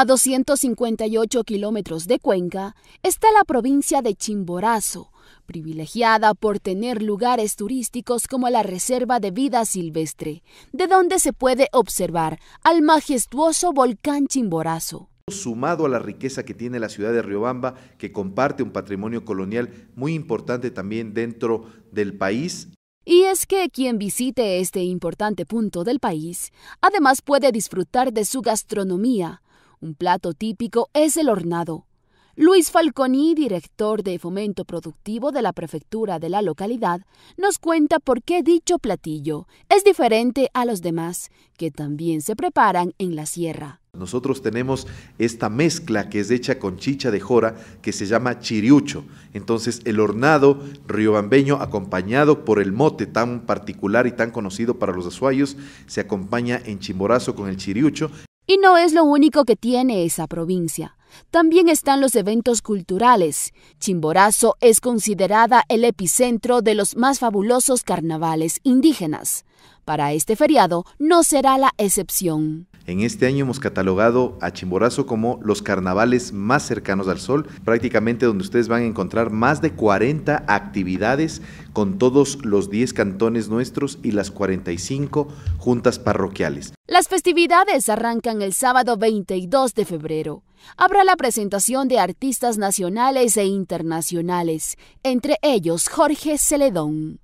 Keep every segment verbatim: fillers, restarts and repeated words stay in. A doscientos cincuenta y ocho kilómetros de Cuenca está la provincia de Chimborazo, privilegiada por tener lugares turísticos como la Reserva de Vida Silvestre, de donde se puede observar al majestuoso volcán Chimborazo. Sumado a la riqueza que tiene la ciudad de Riobamba, que comparte un patrimonio colonial muy importante también dentro del país. Y es que quien visite este importante punto del país, además puede disfrutar de su gastronomía. Un plato típico es el hornado. Luis Falconí, director de Fomento Productivo de la prefectura de la localidad, nos cuenta por qué dicho platillo es diferente a los demás, que también se preparan en la sierra. Nosotros tenemos esta mezcla que es hecha con chicha de jora, que se llama chiriucho. Entonces el hornado riobambeño, acompañado por el mote tan particular y tan conocido para los azuayos, se acompaña en Chimborazo con el chiriucho. Y no es lo único que tiene esa provincia. También están los eventos culturales. Chimborazo es considerada el epicentro de los más fabulosos carnavales indígenas. Para este feriado no será la excepción. En este año hemos catalogado a Chimborazo como los carnavales más cercanos al sol, prácticamente donde ustedes van a encontrar más de cuarenta actividades con todos los diez cantones nuestros y las cuarenta y cinco juntas parroquiales. Las festividades arrancan el sábado veintidós de febrero. Habrá la presentación de artistas nacionales e internacionales, entre ellos Jorge Celedón.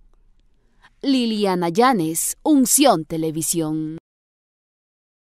Liliana Llanes, Unisión Televisión.